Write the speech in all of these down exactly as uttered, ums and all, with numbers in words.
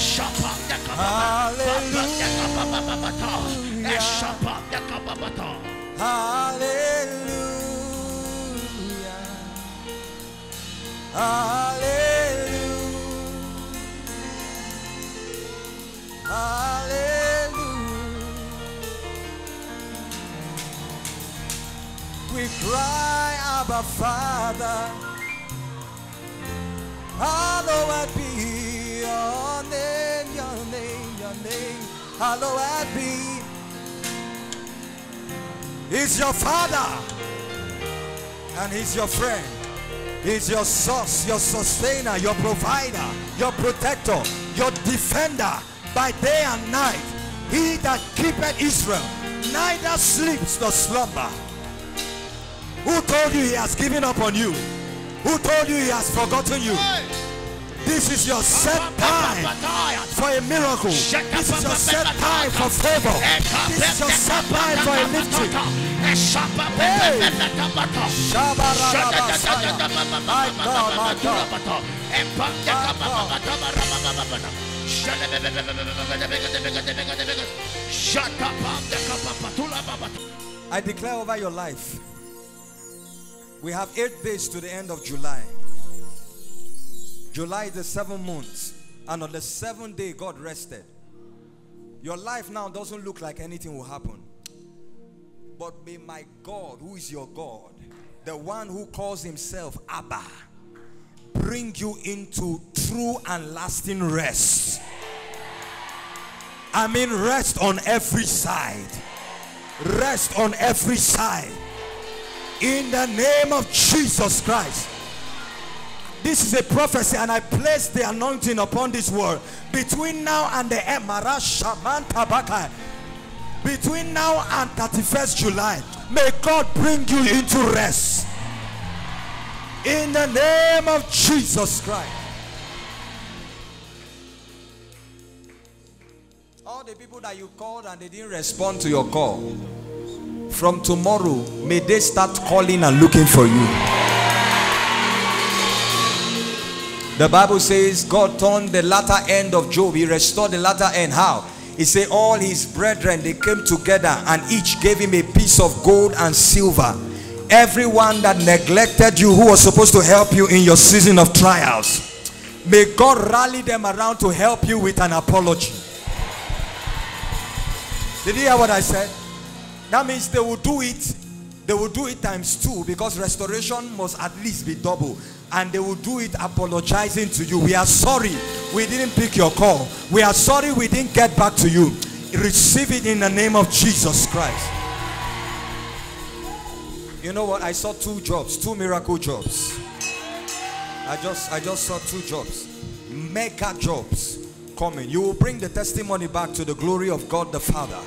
Hallelujah. Hallelujah. Hallelujah. Hallelujah. We cry, Abba Father, hallowed be your name, your name, your name, hallowed be. He's your Father, and He's your friend. He's your source, your sustainer, your provider, your protector, your defender by day and night. He that keepeth Israel neither sleeps nor slumber. Who told you He has given up on you? Who told you He has forgotten you? This is your set time for a miracle. This is your set time for favor. This is your set time for a lifting. Hey! My God, my God. My God. I declare over your life. We have eight days to the end of July. July is the seventh month. And on the seventh day, God rested. Your life now doesn't look like anything will happen. But may my God, who is your God, the one who calls Himself Abba, bring you into true and lasting rest. I mean rest on every side. Rest on every side. In the name of Jesus Christ. This is a prophecy, and I place the anointing upon this word. Between now and the Emara Shamba Bakai, between now and thirty-first July, may God bring you into rest. In the name of Jesus Christ. All the people that you called and they didn't respond to your call, from tomorrow, may they start calling and looking for you. The Bible says God turned the latter end of Job. He restored the latter end. How? He said all his brethren, they came together and each gave him a piece of gold and silver. Everyone that neglected you, who was supposed to help you in your season of trials, may God rally them around to help you with an apology. Did you hear what I said? That means they will do it. They will do it times two, because restoration must at least be double. And they will do it apologizing to you. We are sorry we didn't pick your call. We are sorry we didn't get back to you. Receive it in the name of Jesus Christ. You know what? I saw two jobs, two miracle jobs. I just, I just saw two jobs. Mega jobs coming. You will bring the testimony back to the glory of God the Father.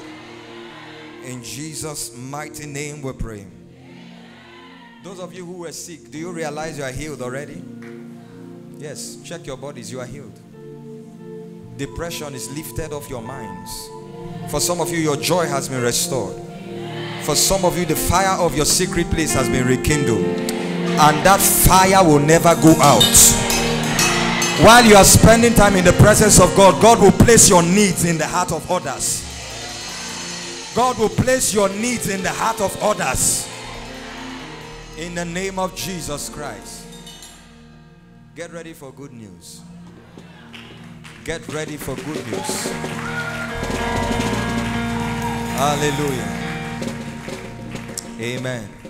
In Jesus' mighty name we pray. Those of you who were sick, do you realize you are healed already? Yes, check your bodies, you are healed. Depression is lifted off your minds. For some of you, your joy has been restored. For some of you, the fire of your secret place has been rekindled. And that fire will never go out. While you are spending time in the presence of God, God will place your needs in the heart of others. God will place your needs in the heart of others. In the name of Jesus Christ. Get ready for good news. Get ready for good news. Hallelujah. Amen.